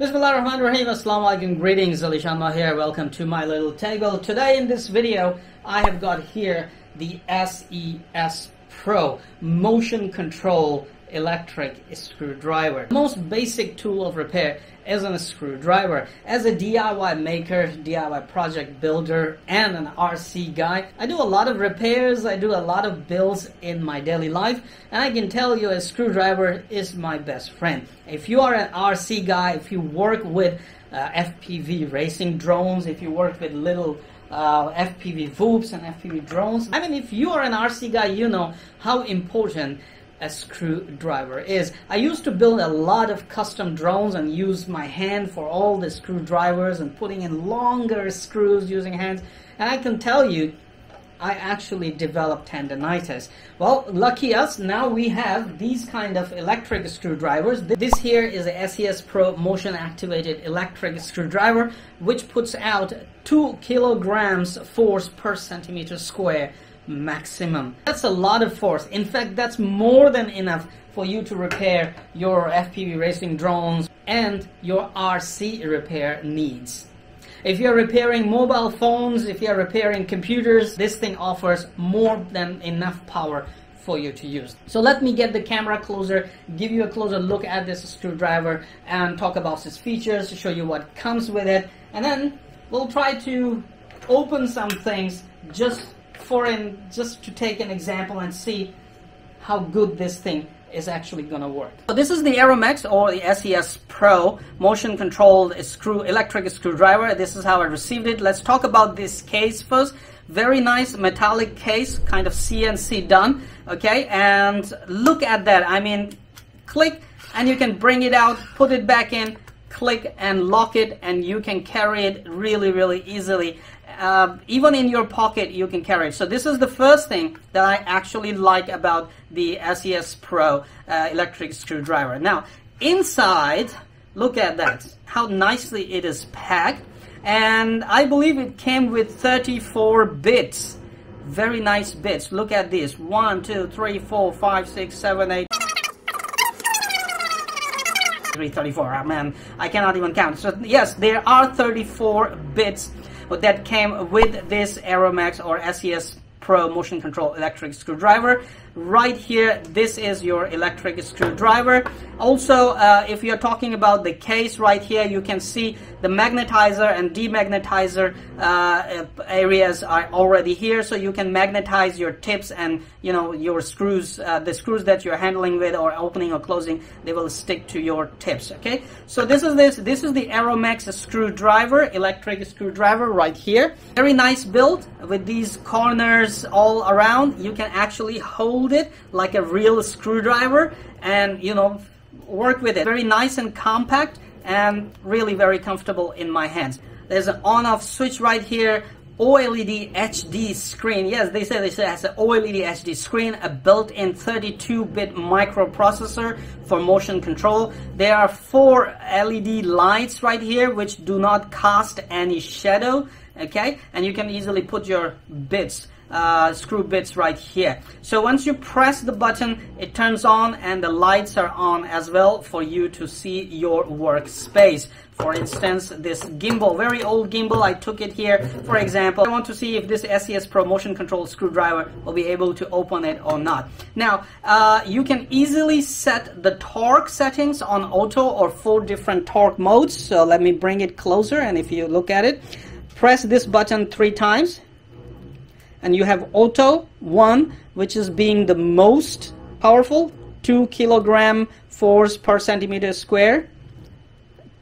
Bismillahirrahmanirrahim. Assalamualaikum. Greetings. Alishanma here. Welcome to my little table. Today in this video, I have got here the SES Pro Motion Control electric screwdriver. The most basic tool of repair is a screwdriver. As a DIY maker, DIY project builder, and an RC guy, I do a lot of repairs, I do a lot of builds in my daily life, and I can tell you a screwdriver is my best friend. If you are an RC guy, if you work with FPV racing drones, if you work with little FPV VOOPs and FPV drones, I mean, if you are an RC guy, you know how important a screwdriver is. I used to build a lot of custom drones and use my hand for all the screwdrivers and putting in longer screws using hands, and I can tell you I actually developed tendinitis. Well, lucky us, now we have these kind of electric screwdrivers. This here is a SES Pro motion activated electric screwdriver, which puts out 2 kilograms force per centimeter square maximum. That's a lot of force. In fact, that's more than enough for you to repair your FPV racing drones and your RC repair needs. If you're repairing mobile phones, if you're repairing computers, this thing offers more than enough power for you to use. So let me get the camera closer, give you a closer look at this screwdriver and talk about its features, to show you what comes with it, and then we'll try to open some things just to take an example and see how good this thing is actually gonna work. So this is the Arrowmax or the SES Pro motion controlled electric screwdriver. This is how I received it. Let's talk about this case first. Very nice metallic case, kind of CNC done, okay? And look at that. I mean, click and you can bring it out, put it back in, click and lock it, and you can carry it really, really easily. Even in your pocket you can carry it. So this is the first thing that I actually like about the SES Pro electric screwdriver. Now inside, look at that, how nicely it is packed, and I believe it came with 34 bits. Very nice bits. Look at this, 1, 2, 3, 4, 5, 6, 7, 8 334. Oh, man, I cannot even count. So yes, there are 34 bits that came with this Arrowmax or SES Pro motion control electric screwdriver. Right here, this is your electric screwdriver. Also, if you're talking about the case, right here you can see the magnetizer and demagnetizer areas are already here, so you can magnetize your tips and, you know, your screws, the screws that you're handling with or opening or closing, they will stick to your tips. Okay, so this is the Arrowmax screwdriver, electric screwdriver right here. Very nice build with these corners all around. You can actually hold it like a real screwdriver and, you know, work with it. Very nice and compact and really very comfortable in my hands. There's an on-off switch right here, OLED HD screen. Yes, they say this has an OLED HD screen, a built-in 32-bit microprocessor for motion control. There are 4 LED lights right here which do not cast any shadow, okay, and you can easily put your bits, screw bits right here. So once you press the button, it turns on and the lights are on as well for you to see your workspace. For instance, this gimbal, very old gimbal, I took it here. For example, I want to see if this SES Pro motion control screwdriver will be able to open it or not. Now, you can easily set the torque settings on auto or 4 different torque modes. So let me bring it closer, and if you look at it, press this button 3 times. And you have auto 1, which is being the most powerful, 2 kilogram force per centimeter square,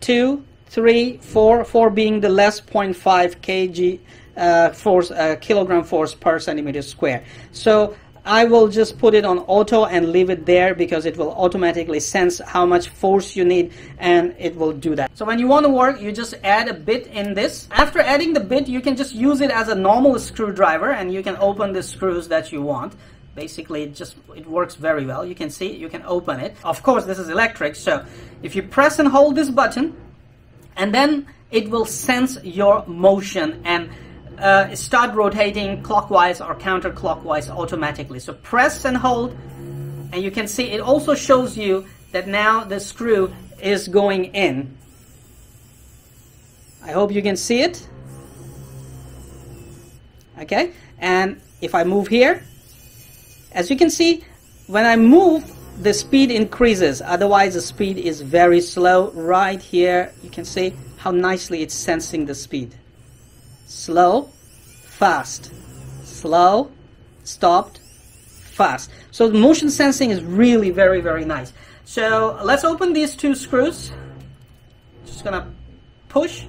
2, 3, 4 being the less, 0.5 kg force, kilogram force per centimeter square. So I will just put it on auto and leave it there because it will automatically sense how much force you need and it will do that. So when you want to work, you just add a bit in this. After adding the bit, you can just use it as a normal screwdriver and you can open the screws that you want. Basically, it works very well. You can see, you can open it. Of course, this is electric, so if you press and hold this button, and then it will sense your motion and start rotating clockwise or counterclockwise automatically. So press and hold, and you can see it also shows you that now the screw is going in. I hope you can see it. Okay, and if I move here, as you can see, when I move, the speed increases. Otherwise, the speed is very slow. Right here, you can see how nicely it's sensing the speed. Slow, fast, slow, stopped, fast. So the motion sensing is really very, very nice. So let's open these two screws. Just gonna push.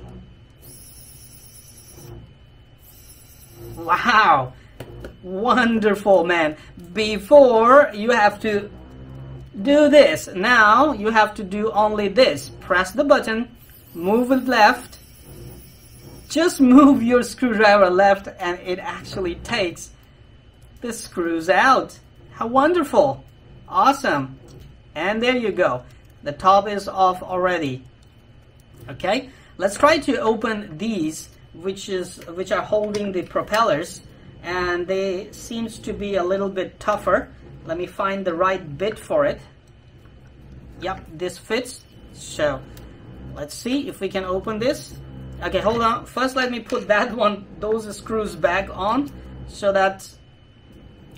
Wow, wonderful, man. Before you have to do this, now you have to do only this. Press the button, move it left, just move your screwdriver left, and it actually takes the screws out. How wonderful, awesome. And there you go, the top is off already. Okay, let's try to open these, which are holding the propellers, and they seems to be a little bit tougher. Let me find the right bit for it. Yep, this fits. So let's see if we can open this. Okay, hold on. First, let me put those screws back on, so that,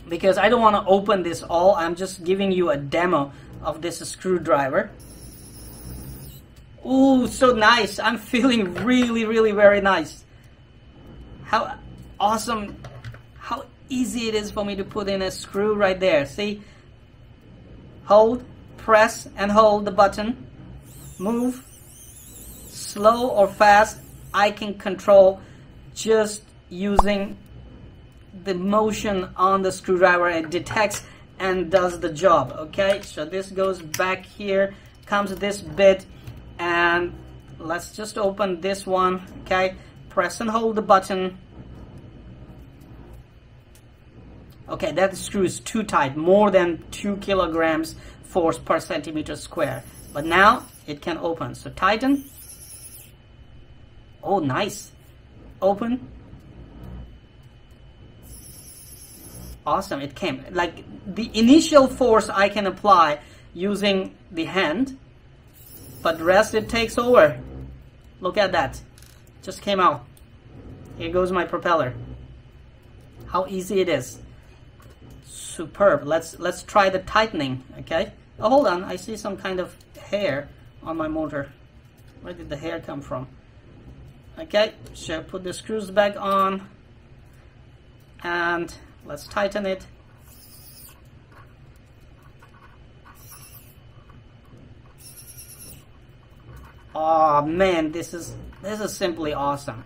because I don't want to open this all, I'm just giving you a demo of this screwdriver. Ooh, so nice. I'm feeling really, really very nice. How awesome, how easy it is for me to put in a screw right there. See, hold, press and hold the button, move, slow or fast. I can control just using the motion on the screwdriver. It detects and does the job. Okay, so this goes back here, comes this bit, and let's just open this one. Okay, press and hold the button. Okay, that screw is too tight, more than 2 kilograms force per centimeter square. But now it can open. So tighten. Oh, nice. Open. Awesome, it came. Like the initial force I can apply using the hand, but rest it takes over. Look at that, just came out. Here goes my propeller. How easy it is. Superb. Let's try the tightening. Okay, oh, hold on, I see some kind of hair on my motor. Where did the hair come from? Okay, so put the screws back on and let's tighten it. Oh man, this is simply awesome.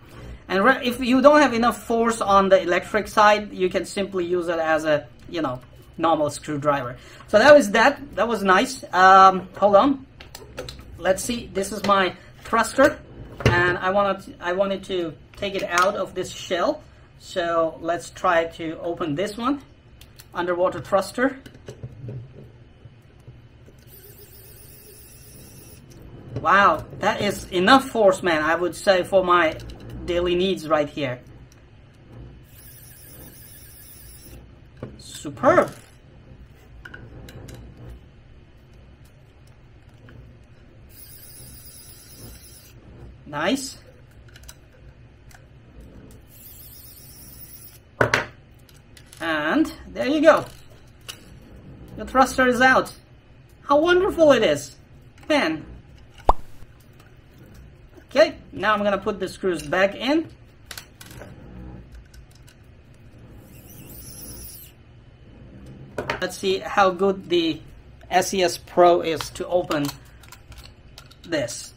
And if you don't have enough force on the electric side, you can simply use it as a, you know, normal screwdriver. So that was nice. Hold on, let's see. This is my thruster, and I wanted to take it out of this shell. So let's try to open this one. Underwater thruster. Wow, that is enough force, man, I would say, for my daily needs right here. Superb. Nice. And there you go. The thruster is out. How wonderful it is. Man. Okay, now I'm gonna put the screws back in. Let's see how good the SES Pro is to open this.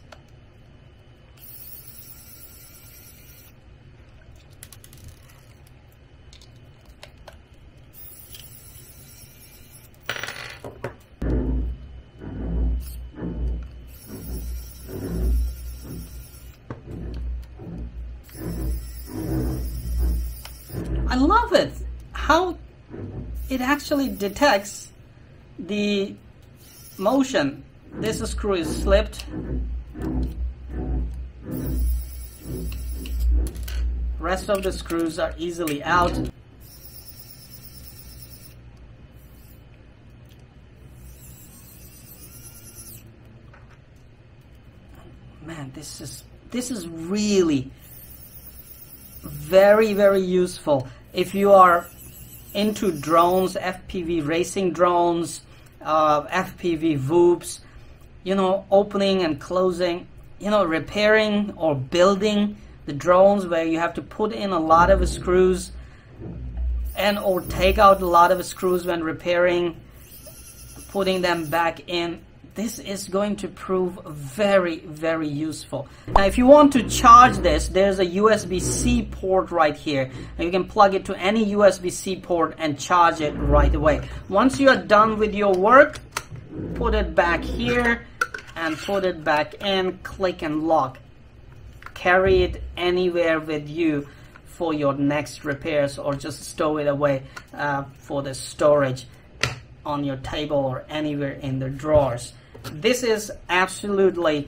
I love it, how it actually detects the motion. This screw is slipped. Rest of the screws are easily out. Man, this is This is really very, very useful. If you are into drones, FPV racing drones, FPV VOOPs, you know, opening and closing, you know, repairing or building the drones where you have to put in a lot of screws and or take out a lot of screws when repairing, putting them back in, this is going to prove very, very useful. Now, if you want to charge this, there's a USB-C port right here. And you can plug it to any USB-C port and charge it right away. Once you are done with your work, put it back here and put it back in, click and lock. Carry it anywhere with you for your next repairs, or just store it away for the storage on your table or anywhere in the drawers. This is absolutely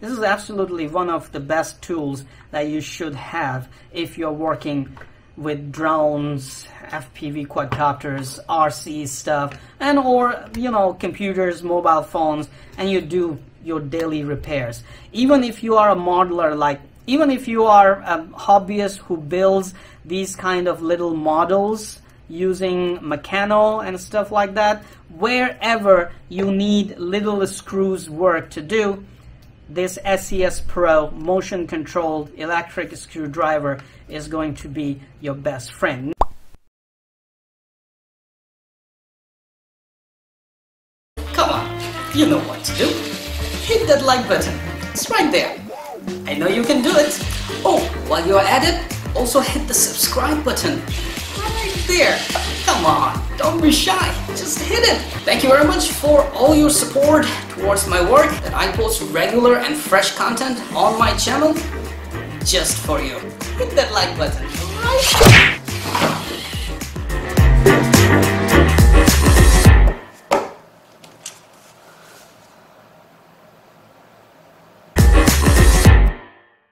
one of the best tools that you should have if you're working with drones, FPV quadcopters, RC stuff, and or, you know, computers, mobile phones, and you do your daily repairs. Even if you are a modeler, like even if you are a hobbyist who builds these kind of little models using Meccano and stuff like that, wherever you need little screws work to do, this SES Pro motion controlled electric screwdriver is going to be your best friend. Come on, you know what to do. Hit that like button, it's right there. I know you can do it. Oh, while you're at it, also hit the subscribe button. Right there. Come on, don't be shy, just hit it. Thank you very much for all your support towards my work, that I post regular and fresh content on my channel just for you. Hit that like button.